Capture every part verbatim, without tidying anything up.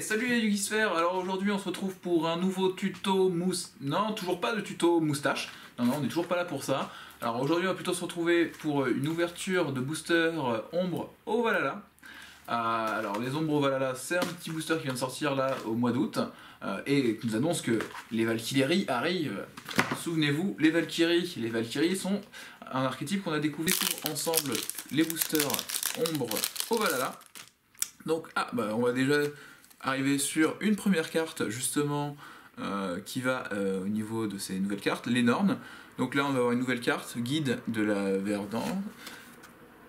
Salut les Yugisphères. Alors aujourd'hui on se retrouve pour un nouveau tuto mousse... Non, toujours pas de tuto moustache. Non, non, on n'est toujours pas là pour ça. Alors aujourd'hui on va plutôt se retrouver pour une ouverture de booster ombre au Valhalla. Euh, alors les ombres au Valhalla, c'est un petit booster qui vient de sortir là au mois d'août. Euh, et qui nous annonce que les Valkyries arrivent. Souvenez-vous, les Valkyries. Les Valkyries sont un archétype qu'on a découvert ensemble, les boosters ombre au Valhalla. Donc, ah, bah, on va déjà arriver sur une première carte, justement, euh, qui va euh, au niveau de ces nouvelles cartes, les Nornes. Donc là, on va avoir une nouvelle carte, guide de la Verdant.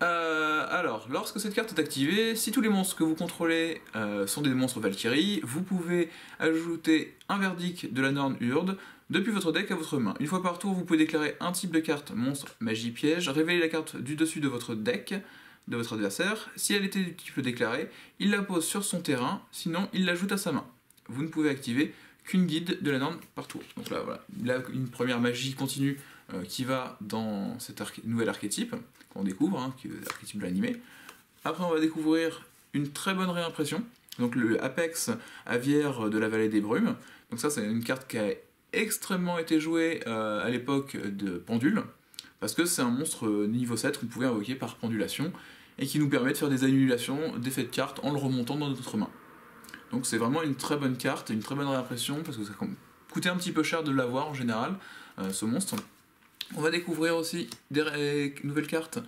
Euh, alors, lorsque cette carte est activée, si tous les monstres que vous contrôlez euh, sont des monstres Valkyrie, vous pouvez ajouter un verdict de la Norne Urd depuis votre deck à votre main. Une fois par tour, vous pouvez déclarer un type de carte, monstre, magie, piège, révéler la carte du dessus de votre deck, de votre adversaire. Si elle était du type déclaré, il la pose sur son terrain, sinon il l'ajoute à sa main. Vous ne pouvez activer qu'une guide de la Norne par tour. Donc là, voilà, là une première magie continue euh, qui va dans cet arché nouvel archétype, qu'on découvre, hein, qui est l'archétype de l'animé. Après, on va découvrir une très bonne réimpression, donc le Apex Aviaire de la Vallée des Brumes. Donc ça, c'est une carte qui a extrêmement été jouée euh, à l'époque de Pendule, parce que c'est un monstre niveau sept qu'on pouvait invoquer par pendulation, et qui nous permet de faire des annulations d'effets de cartes en le remontant dans notre main. Donc c'est vraiment une très bonne carte, une très bonne réimpression, parce que ça coûtait un petit peu cher de l'avoir en général, euh, ce monstre. On va découvrir aussi des nouvelles cartes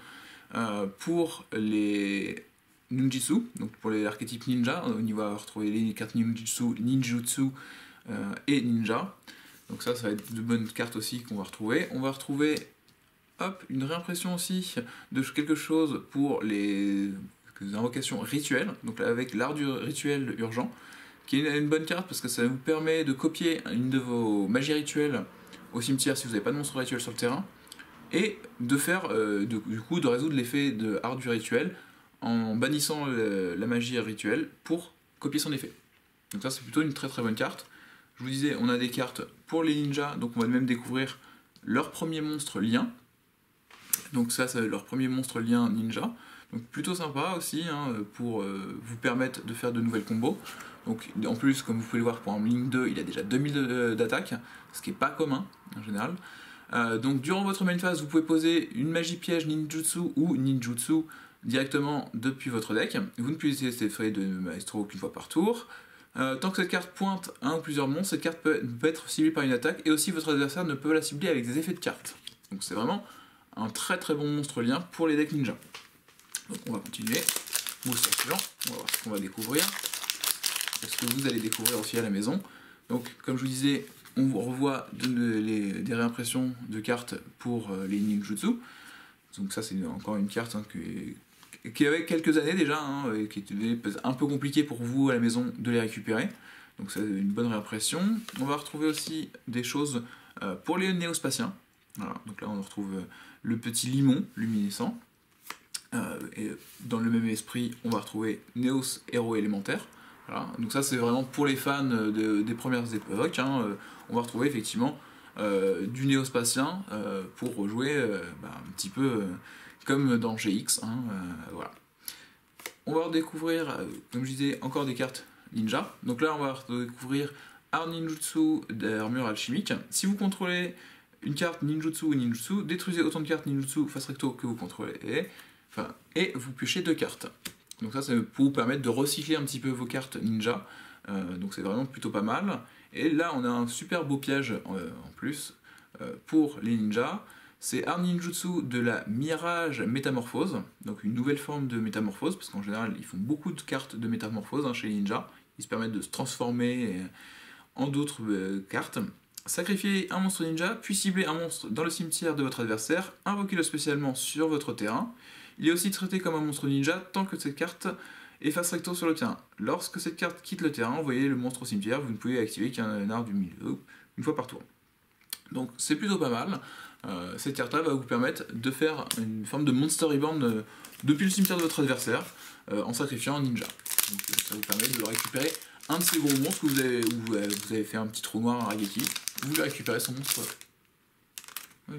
euh, pour les ninjutsu, donc pour les archétypes ninja. On y va retrouver les cartes ninjutsu, ninjutsu euh, et ninja. Donc ça, ça va être de bonnes cartes aussi qu'on va retrouver. On va retrouver... Hop, une réimpression aussi de quelque chose pour les invocations rituelles, donc avec l'art du rituel urgent, qui est une bonne carte parce que ça vous permet de copier une de vos magies rituelles au cimetière si vous n'avez pas de monstre rituel sur le terrain, et de faire, euh, de, du coup, de résoudre l'effet de art du rituel en bannissant le, la magie rituelle pour copier son effet. Donc ça, c'est plutôt une très très bonne carte. Je vous disais, on a des cartes pour les ninjas, donc on va même découvrir leur premier monstre lien. Donc ça, c'est leur premier monstre lien ninja. Donc plutôt sympa aussi, hein, pour euh, vous permettre de faire de nouvelles combos. Donc en plus, comme vous pouvez le voir, pour un Link deux, il a déjà deux mille d'attaque, ce qui n'est pas commun en général. Euh, donc durant votre main phase, vous pouvez poser une magie piège ninjutsu ou ninjutsu directement depuis votre deck. Vous ne pouvez utiliser ces feuilles de maestro qu'une fois par tour. Euh, tant que cette carte pointe un ou plusieurs monstres, cette carte peut, peut être ciblée par une attaque, et aussi votre adversaire ne peut la cibler avec des effets de carte. Donc c'est vraiment... un très très bon monstre lien pour les decks ninja. Donc on va continuer. Booster suivant. On va voir ce qu'on va découvrir. Ce que vous allez découvrir aussi à la maison. Donc comme je vous disais, on revoit de, de, les, des réimpressions de cartes pour euh, les ninjutsu. Donc ça, c'est encore une carte, hein, qui, qui avait quelques années déjà, hein, et qui était un peu compliqué pour vous à la maison de les récupérer. Donc c'est une bonne réimpression. On va retrouver aussi des choses euh, pour les néospatiens. Voilà, donc là on retrouve le petit limon luminescent, euh, et dans le même esprit on va retrouver Neos Héros Élémentaire. Voilà, donc ça c'est vraiment pour les fans de, des premières époques, hein. On va retrouver effectivement euh, du néospatien euh, pour jouer euh, bah, un petit peu euh, comme dans G X, hein, euh, voilà. On va redécouvrir, euh, comme je disais, encore des cartes ninja. Donc là on va redécouvrir Art Ninjutsu d'armure alchimique. Si vous contrôlez une carte ninjutsu ou ninjutsu, détruisez autant de cartes ninjutsu face recto que vous contrôlez, et, enfin, et vous pionchez deux cartes. Donc ça, ça peut vous permettre de recycler un petit peu vos cartes ninja, euh, donc c'est vraiment plutôt pas mal. Et là, on a un super beau piège euh, en plus euh, pour les ninjas. C'est Art Ninjutsu de la Mirage Métamorphose, donc une nouvelle forme de métamorphose, parce qu'en général, ils font beaucoup de cartes de métamorphose, hein, chez les ninjas. Ils se permettent de se transformer en d'autres euh, cartes. Sacrifiez un monstre ninja, puis ciblez un monstre dans le cimetière de votre adversaire, invoquez-le spécialement sur votre terrain. Il est aussi traité comme un monstre ninja tant que cette carte est face recto sur le terrain. Lorsque cette carte quitte le terrain, envoyez le monstre au cimetière, vous ne pouvez activer qu'un art du milieu une fois par tour. Donc c'est plutôt pas mal. Euh, cette carte-là va vous permettre de faire une forme de monster reborn depuis le cimetière de votre adversaire, euh, en sacrifiant un ninja. Donc ça vous permet de le récupérer. Un de ces gros monstres où vous avez, où vous avez fait un petit trou noir, un rageki, vous lui récupérez son monstre. Oui.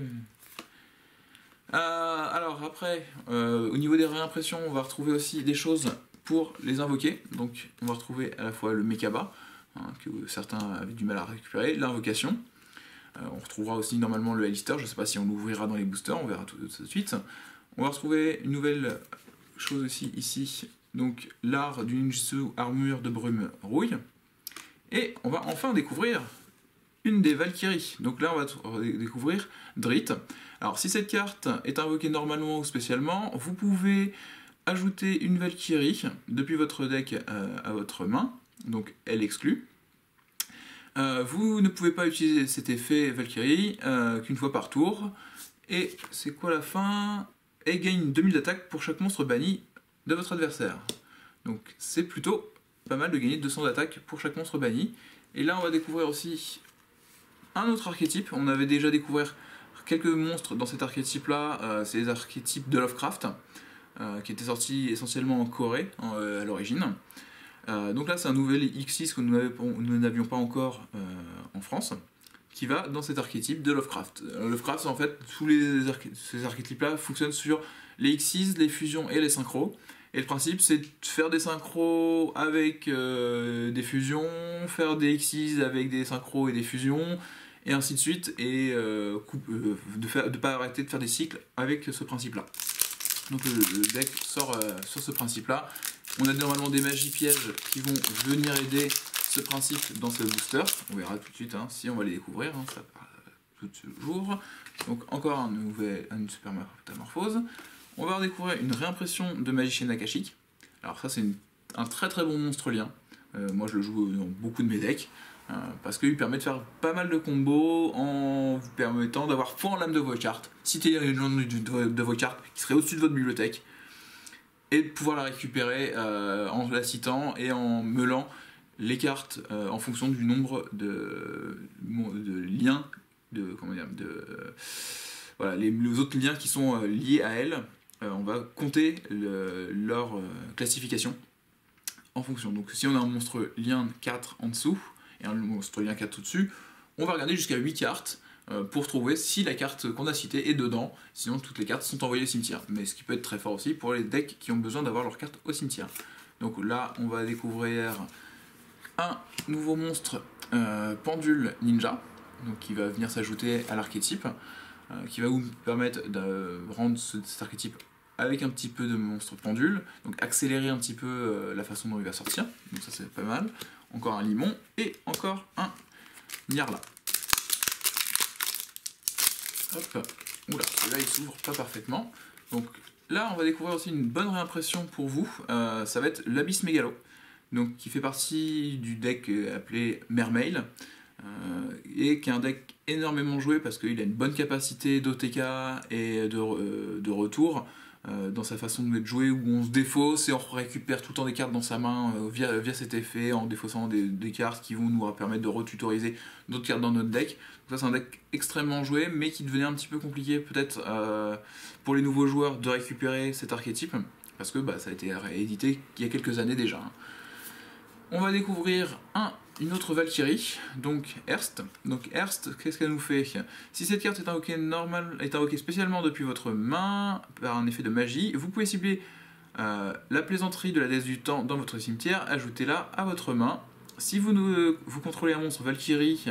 Euh, alors après, euh, au niveau des réimpressions, on va retrouver aussi des choses pour les invoquer. Donc on va retrouver à la fois le Mekaba, hein, que certains avaient du mal à récupérer, l'invocation. Euh, on retrouvera aussi normalement le Alistair, je ne sais pas si on l'ouvrira dans les boosters, on verra tout, tout de suite. On va retrouver une nouvelle chose aussi ici, donc l'art du Ninjutsu Armure de Brume Rouille. Et on va enfin découvrir une des Valkyries. Donc là, on va découvrir Drith. Alors, si cette carte est invoquée normalement ou spécialement, vous pouvez ajouter une Valkyrie depuis votre deck à votre main. Donc, elle exclue. Euh, vous ne pouvez pas utiliser cet effet Valkyrie euh, qu'une fois par tour. Et c'est quoi la fin? Et gagne deux mille d'attaque pour chaque monstre banni de votre adversaire. Donc, c'est plutôt pas mal de gagner deux cents d'attaque pour chaque monstre banni. Et là, on va découvrir aussi un autre archétype. On avait déjà découvert quelques monstres dans cet archétype-là. Euh, c'est les archétypes de Lovecraft, euh, qui étaient sortis essentiellement en Corée en, euh, à l'origine. Euh, donc là, c'est un nouvel X six que nous n'avions pas encore euh, en France, qui va dans cet archétype de Lovecraft. Lovecraft, en fait, tous les arché ces archétypes-là fonctionnent sur les X six, les fusions et les synchros. Et le principe, c'est de faire des synchros avec euh, des fusions, faire des X six avec des synchros et des fusions, et ainsi de suite, et euh, coupe, euh, de ne pas arrêter de faire des cycles avec ce principe-là. Donc le, le deck sort euh, sur ce principe-là. On a normalement des magies pièges qui vont venir aider ce principe dans ce booster. On verra tout de suite hein, si on va les découvrir, hein, ça part euh, tout le jour. Donc encore un nouvel, une super métamorphose. On va redécouvrir une réimpression de Magicien Akashique. Alors ça, c'est un très très bon monstre lien. Euh, moi, je le joue dans beaucoup de mes decks. Euh, parce qu'il permet de faire pas mal de combos en vous permettant d'avoir foi en l'âme de vos cartes. Citer les légendes de vos cartes qui seraient au-dessus de votre bibliothèque. Et de pouvoir la récupérer euh, en la citant et en meulant les cartes euh, en fonction du nombre de, de liens, de, comment dire, de, euh, voilà, les, les autres liens qui sont euh, liés à elle. Euh, on va compter le, leur euh, classification en fonction. Donc si on a un monstre lien quatre en dessous et un monstre lien quatre au-dessus, on va regarder jusqu'à huit cartes euh, pour trouver si la carte qu'on a citée est dedans. Sinon, toutes les cartes sont envoyées au cimetière. Mais ce qui peut être très fort aussi pour les decks qui ont besoin d'avoir leurs cartes au cimetière. Donc là, on va découvrir un nouveau monstre euh, Pendule Ninja, donc qui va venir s'ajouter à l'archétype. Euh, qui va vous permettre de rendre ce, cet archétype avec un petit peu de monstre pendule, donc accélérer un petit peu euh, la façon dont il va sortir, donc ça c'est pas mal. Encore un limon et encore un Nyarla. Hop, oula, celui-là il s'ouvre pas parfaitement. Donc là on va découvrir aussi une bonne réimpression pour vous, euh, ça va être l'Abyss Mégalo, donc qui fait partie du deck appelé Mermail. Euh, et qui est un deck énormément joué parce qu'il a une bonne capacité d'O T K et de, euh, de retour euh, dans sa façon de jouer, où on se défausse et on récupère tout le temps des cartes dans sa main euh, via, via cet effet, en défaussant des, des cartes qui vont nous permettre de retutoriser d'autres cartes dans notre deck. Donc ça c'est un deck extrêmement joué, mais qui devenait un petit peu compliqué peut-être euh, pour les nouveaux joueurs de récupérer cet archétype, parce que bah, ça a été réédité il y a quelques années déjà. On va découvrir un Une autre Valkyrie, donc Erst. Donc Erst, qu'est-ce qu'elle nous fait? Si cette carte est invoquée, normal, est invoquée spécialement depuis votre main par un effet de magie, vous pouvez cibler euh, la plaisanterie de la déesse du temps dans votre cimetière, ajoutez-la à votre main. Si vous, ne, vous contrôlez un monstre Valkyrie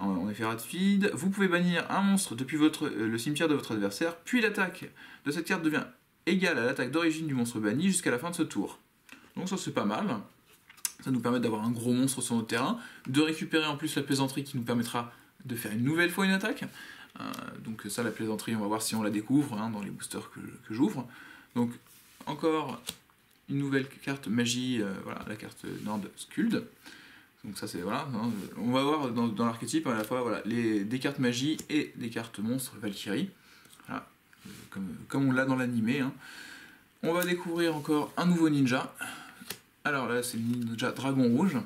en, en effet rapide, vous pouvez bannir un monstre depuis votre, euh, le cimetière de votre adversaire, puis l'attaque de cette carte devient égale à l'attaque d'origine du monstre banni jusqu'à la fin de ce tour. Donc ça c'est pas mal. Ça nous permet d'avoir un gros monstre sur notre terrain, de récupérer en plus la plaisanterie qui nous permettra de faire une nouvelle fois une attaque. Euh, donc ça, la plaisanterie, on va voir si on la découvre hein, dans les boosters que, que j'ouvre. Donc encore une nouvelle carte magie, euh, voilà, la carte Norne Skuld. Donc ça c'est voilà, hein, on va voir dans, dans l'archétype à la fois voilà, les, des cartes magie et des cartes monstres Valkyrie, voilà, euh, comme, comme on l'a dans l'animé. Hein. On va découvrir encore un nouveau ninja. Alors là, c'est le ninja Dragon Rouge,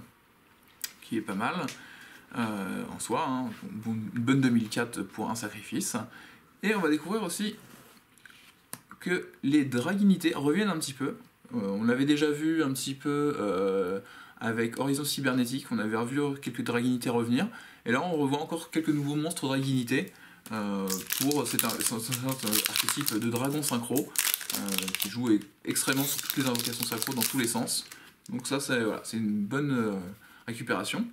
qui est pas mal euh, en soi, hein, une bonne deux mille quatre pour un sacrifice. Et on va découvrir aussi que les draginités reviennent un petit peu. Euh, on l'avait déjà vu un petit peu euh, avec Horizon Cybernétique, on avait revu quelques draginités revenir. Et là, on revoit encore quelques nouveaux monstres draginités euh, pour cet, cet, cet, cet archétype de dragon synchro. euh, qui joue extrêmement sur toutes les invocations sacro dans tous les sens. Donc ça, c'est voilà, une bonne euh, récupération.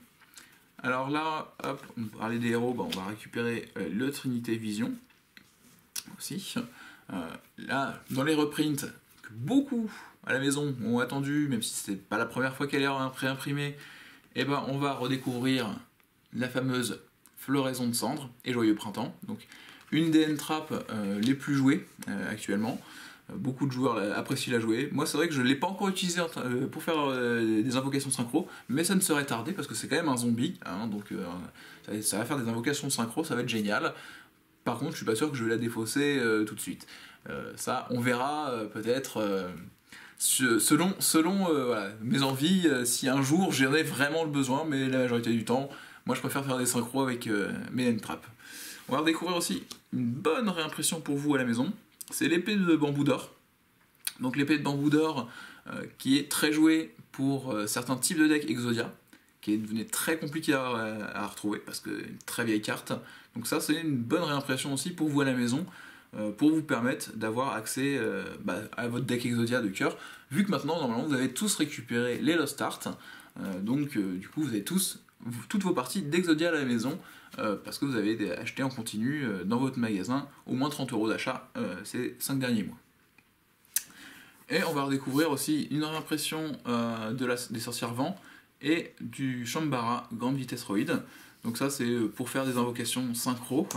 Alors là, hop, on parlait des héros, bah on va récupérer euh, le Trinité Vision aussi. Euh, là, dans les reprints, que beaucoup à la maison ont attendu, même si c'est pas la première fois qu'elle est préimprimée, eh ben, on va redécouvrir la fameuse Floraison de Cendre et Joyeux Printemps. Donc, une des N-Trap euh, les plus jouées euh, actuellement. Beaucoup de joueurs apprécient la jouer. Moi, c'est vrai que je ne l'ai pas encore utilisé pour faire des invocations synchro, mais ça ne serait tardé parce que c'est quand même un zombie, hein, donc euh, ça va faire des invocations synchro, ça va être génial. Par contre, je suis pas sûr que je vais la défausser euh, tout de suite. Euh, ça, on verra euh, peut-être euh, selon, selon euh, voilà, mes envies, euh, si un jour j'en ai vraiment le besoin, mais la majorité du temps, moi je préfère faire des synchros avec euh, mes N-Trap. On va découvrir aussi une bonne réimpression pour vous à la maison. C'est l'épée de bambou d'or. Donc l'épée de bambou d'or euh, qui est très jouée pour euh, certains types de decks Exodia, qui est devenue très compliquée à, à, à retrouver parce que une très vieille carte. Donc ça, c'est une bonne réimpression aussi pour vous à la maison, euh, pour vous permettre d'avoir accès euh, bah, à votre deck Exodia de cœur, vu que maintenant normalement vous avez tous récupéré les Lost Art, euh, donc euh, du coup vous avez tous vous, toutes vos parties d'Exodia à la maison. Euh, parce que vous avez acheté en continu euh, dans votre magasin au moins trente euros d'achat euh, ces cinq derniers mois. Et on va redécouvrir aussi une réimpression euh, de la, des sorcières vents et du Shambara Grande Vitesse Roid. Donc ça, c'est pour faire des invocations synchro.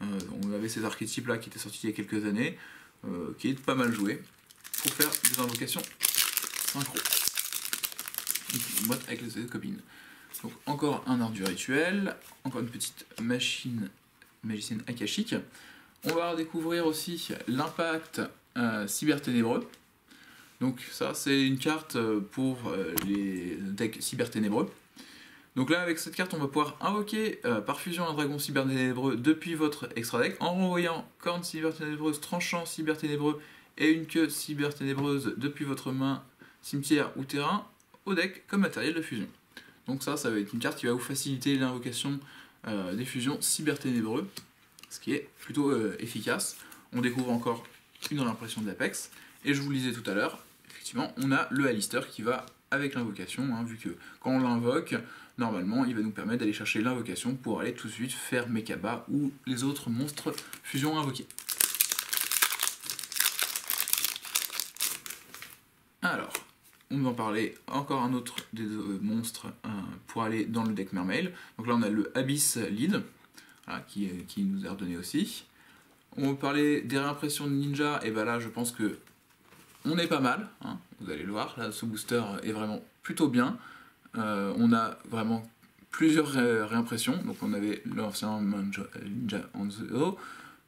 Euh, on avait ces archétypes là qui étaient sortis il y a quelques années, euh, qui est pas mal joué pour faire des invocations synchro. Une boîte avec les copines. Donc encore un art du rituel, encore une petite machine magicienne akashique. On va redécouvrir aussi l'impact euh, cyberténébreux. Donc ça, c'est une carte pour euh, les decks cyberténébreux. Donc là, avec cette carte, on va pouvoir invoquer euh, par fusion un dragon cyberténébreux depuis votre extra deck en renvoyant corne cyberténébreuse, tranchant cyberténébreux et une queue cyberténébreuse depuis votre main, cimetière ou terrain au deck comme matériel de fusion. Donc ça, ça va être une carte qui va vous faciliter l'invocation euh, des fusions cyberténébreux, ce qui est plutôt euh, efficace. On découvre encore une réimpression d'Apex, et je vous le disais tout à l'heure, effectivement, on a le Alistair qui va avec l'invocation, hein, vu que quand on l'invoque, normalement, il va nous permettre d'aller chercher l'invocation pour aller tout de suite faire Mekaba ou les autres monstres fusions invoqués. Alors... on va en parler encore un autre des euh, monstres euh, pour aller dans le deck Mermail. Donc là on a le Abyss Lead, voilà, qui, qui nous est redonné aussi. On va parler des réimpressions de Ninja, et ben là je pense que on est pas mal, hein, vous allez le voir, là ce booster est vraiment plutôt bien. Euh, on a vraiment plusieurs ré réimpressions, donc on avait l'ancien Ninja Anzo,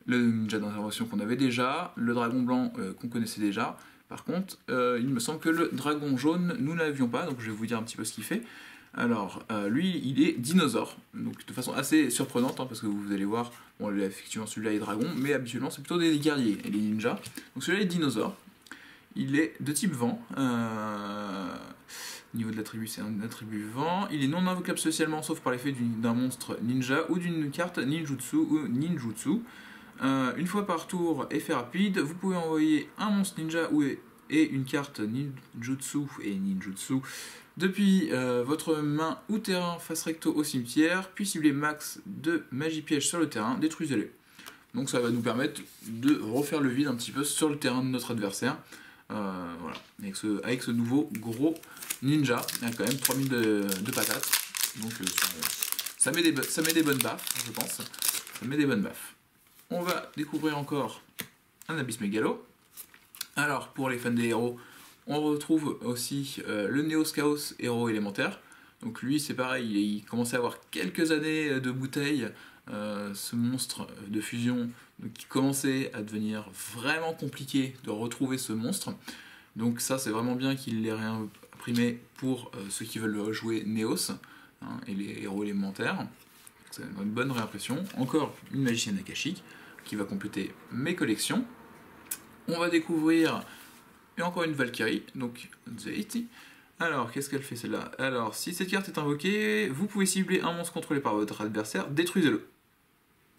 le Ninja d'intervention qu'on avait déjà, le Dragon Blanc euh, qu'on connaissait déjà. Par contre, euh, il me semble que le dragon jaune, nous ne l'avions pas, donc je vais vous dire un petit peu ce qu'il fait. Alors, euh, lui, il est dinosaure, donc de façon assez surprenante, hein, parce que vous allez voir, bon, là, effectivement, celui-là est dragon, mais habituellement, c'est plutôt des guerriers et des ninjas. Donc celui-là est dinosaure, il est de type vent, euh... au niveau de l'attribut, c'est un attribut vent. Il est non invocable socialement, sauf par l'effet d'un monstre ninja ou d'une carte ninjutsu ou ninjutsu. Euh, une fois par tour, effet rapide, vous pouvez envoyer un monstre ninja ou et une carte ninjutsu et ninjutsu depuis euh, votre main ou terrain face recto au cimetière, puis cibler max de magie piège sur le terrain, détruisez-les. Donc ça va nous permettre de refaire le vide un petit peu sur le terrain de notre adversaire. Euh, voilà, avec ce, avec ce nouveau gros ninja, il y a quand même trois mille de, de patates. Donc euh, ça, met des, ça met des bonnes baffes, je pense. Ça met des bonnes baffes. On va découvrir encore un Abyss Mégalo. Alors, pour les fans des héros, on retrouve aussi euh, le Neos Chaos Héros Élémentaire. Donc lui, c'est pareil, il, il commençait à avoir quelques années de bouteille. Euh, ce monstre de fusion qui commençait à devenir vraiment compliqué de retrouver ce monstre. Donc ça, c'est vraiment bien qu'il l'ait réimprimé pour euh, ceux qui veulent jouer Neos, hein, et les héros élémentaires. C'est une bonne réimpression. Encore une magicienne akashique qui va compléter mes collections. On va découvrir et encore une Valkyrie, donc Zayti. Alors, qu'est-ce qu'elle fait celle-là? Alors, si cette carte est invoquée, vous pouvez cibler un monstre contrôlé par votre adversaire, détruisez-le.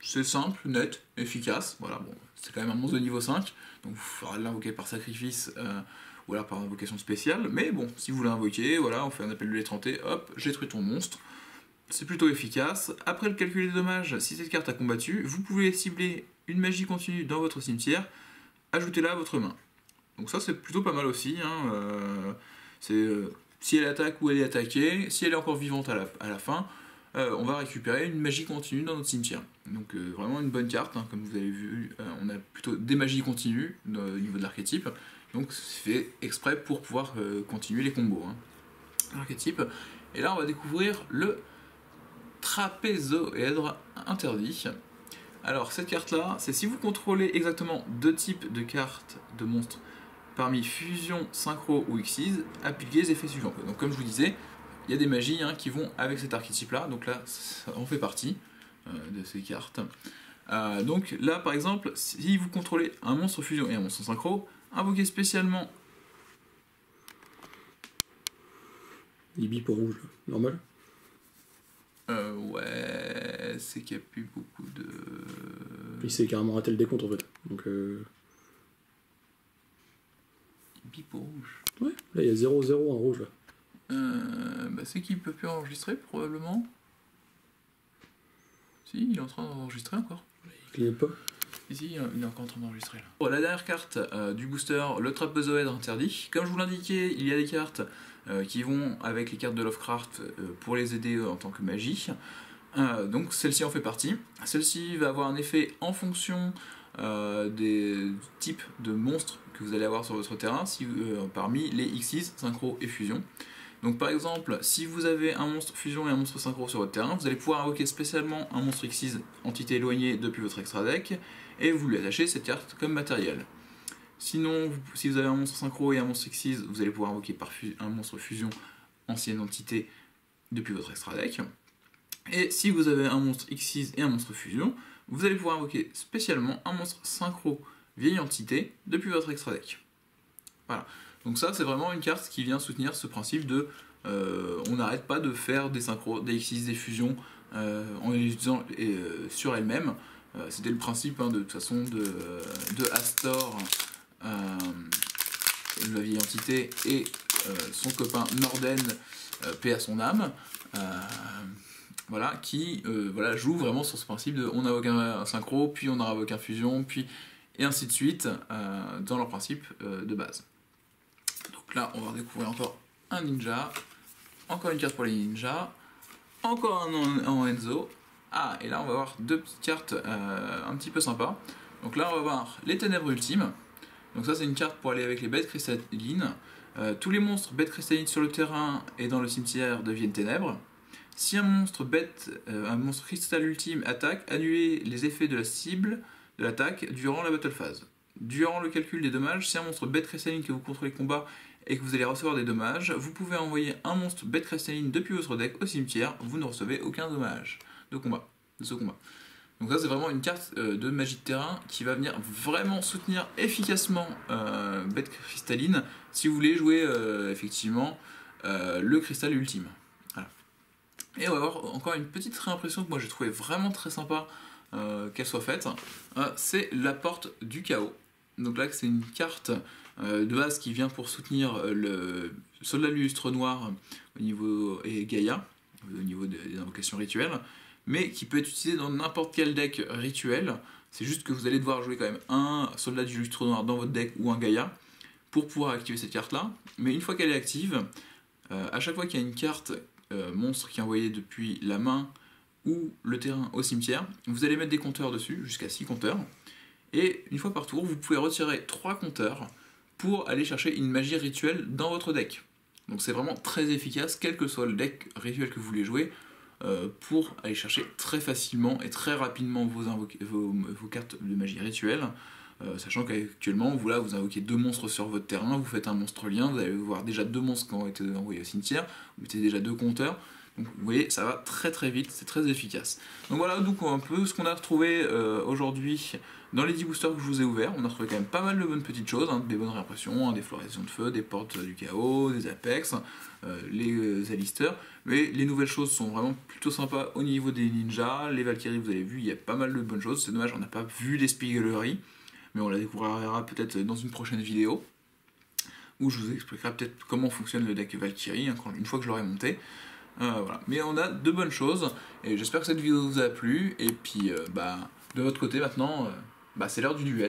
c'est simple, net, efficace. Voilà, bon, c'est quand même un monstre de niveau cinq, donc il faudra l'invoquer par sacrifice euh, ou alors par invocation spéciale. Mais bon, si vous l'invoquez, voilà, on fait un appel de l'étranté, hop, j'ai détruit ton monstre. C'est plutôt efficace. Après le calcul des dommages, si cette carte a combattu, vous pouvez cibler une magie continue dans votre cimetière, ajoutez-la à votre main. Donc ça c'est plutôt pas mal aussi, hein. euh, c'est euh, si elle attaque ou elle est attaquée, si elle est encore vivante à la, à la fin, euh, on va récupérer une magie continue dans notre cimetière. Donc euh, vraiment une bonne carte, hein. Comme vous avez vu, euh, on a plutôt des magies continues euh, au niveau de l'archétype, donc c'est fait exprès pour pouvoir euh, continuer les combos, hein. L'archétype, et là on va découvrir le Trapézoèdre Interdit. Alors cette carte là, c'est si vous contrôlez exactement deux types de cartes de monstres parmi fusion, synchro ou xyz, appliquez les effets suivants. Donc comme je vous disais, il y a des magies, hein, qui vont avec cet archétype là, donc là on fait partie euh, de ces cartes. Euh, donc là par exemple, si vous contrôlez un monstre fusion et un monstre synchro, invoquez spécialement... Il bip pour rouge, normal. Euh, ouais, c'est qu'il n'y a plus beaucoup de... Il s'est carrément raté le décompte en fait. Donc euh... Il pipe au rouge. Ouais, là il y a zéro zéro en rouge là. Euh, bah c'est qu'il ne peut plus enregistrer probablement. Si, il est en train d'enregistrer encore. Il clignote pas. Ici, il est encore en train d'enregistrer là. Bon, la dernière carte euh, du booster, le Trapézoèdre Interdit. Comme je vous l'indiquais, il y a des cartes euh, qui vont avec les cartes de Lovecraft euh, pour les aider euh, en tant que magie. Euh, donc celle-ci en fait partie. Celle-ci va avoir un effet en fonction euh, des types de monstres que vous allez avoir sur votre terrain, si, euh, parmi les xyz, synchro et fusion. Donc par exemple, si vous avez un monstre fusion et un monstre synchro sur votre terrain, vous allez pouvoir invoquer spécialement un monstre xyz, entité éloignée depuis votre extra deck, et vous lui attachez cette carte comme matériel. Sinon, si vous avez un monstre synchro et un monstre xyz, vous allez pouvoir invoquer par un monstre fusion, ancienne entité, depuis votre extra deck. Et si vous avez un monstre xyz et un monstre fusion, vous allez pouvoir invoquer spécialement un monstre synchro, vieille entité, depuis votre extra deck. Voilà. Donc ça c'est vraiment une carte qui vient soutenir ce principe de euh, on n'arrête pas de faire des synchros, des xyz, des fusions euh, en les utilisant euh, sur elles-mêmes. Euh, C'était le principe, hein, de, de toute façon de, de Astor, euh, la vieille entité, et euh, son copain Norden, euh, paix à son âme, euh, voilà, qui euh, voilà, joue vraiment sur ce principe de on invoque un synchro, puis on invoque un fusion, puis et ainsi de suite euh, dans leur principe euh, de base. Donc là, on va découvrir encore un ninja, encore une carte pour les ninjas, encore un en Enzo. Ah, et là, on va avoir deux petites cartes euh, un petit peu sympas. Donc là, on va voir les Ténèbres Ultimes. Donc ça, c'est une carte pour aller avec les Bêtes Cristallines. Euh, tous les monstres Bêtes Cristallines sur le terrain et dans le cimetière deviennent ténèbres. Si un monstre bête, euh, un monstre Cristal Ultime attaque, annulez les effets de la cible de l'attaque durant la battle phase. Durant le calcul des dommages, si un monstre bête cristalline que vous contrôlez combat et que vous allez recevoir des dommages, vous pouvez envoyer un monstre bête cristalline depuis votre deck au cimetière, vous ne recevez aucun dommage de combat, de ce combat. Donc ça c'est vraiment une carte euh, de magie de terrain qui va venir vraiment soutenir efficacement euh, bête cristalline si vous voulez jouer euh, effectivement euh, le cristal ultime. Voilà. Et on va avoir encore une petite réimpression que moi j'ai trouvé vraiment très sympa euh, qu'elle soit faite, euh, c'est la porte du chaos. Donc là c'est une carte euh, de base qui vient pour soutenir euh, le Soldat Lustre Noir au niveau et Gaïa, au niveau de, des invocations rituelles, mais qui peut être utilisée dans n'importe quel deck rituel. C'est juste que vous allez devoir jouer quand même un Soldat du Lustre Noir dans votre deck ou un Gaïa pour pouvoir activer cette carte là. Mais une fois qu'elle est active, euh, à chaque fois qu'il y a une carte euh, monstre qui est envoyée depuis la main ou le terrain au cimetière, vous allez mettre des compteurs dessus, jusqu'à six compteurs. Et une fois par tour, vous pouvez retirer trois compteurs pour aller chercher une magie rituelle dans votre deck. Donc c'est vraiment très efficace, quel que soit le deck rituel que vous voulez jouer, euh, pour aller chercher très facilement et très rapidement vos, vos, vos cartes de magie rituelle. Euh, sachant qu'actuellement, vous, vous invoquez deux monstres sur votre terrain, vous faites un monstre lien, vous allez voir déjà deux monstres qui ont été envoyés au cimetière, vous mettez déjà deux compteurs. Donc, vous voyez, ça va très très vite, c'est très efficace. Donc voilà donc un peu ce qu'on a retrouvé euh, aujourd'hui dans les dix boosters que je vous ai ouverts. On a retrouvé quand même pas mal de bonnes petites choses, hein, des bonnes réimpressions, hein, des floraisons de feu, des portes du chaos, des apex, euh, les euh, Alistair. Mais les nouvelles choses sont vraiment plutôt sympas au niveau des ninjas. Les Valkyries, vous avez vu, il y a pas mal de bonnes choses. C'est dommage, on n'a pas vu les spigleries, mais on la découvrira peut-être dans une prochaine vidéo, où je vous expliquerai peut-être comment fonctionne le deck Valkyrie, hein, une fois que je l'aurai monté. Euh, voilà. Mais on a de bonnes choses, et j'espère que cette vidéo vous a plu, et puis euh, bah, de votre côté maintenant, euh, bah, c'est l'heure du duel.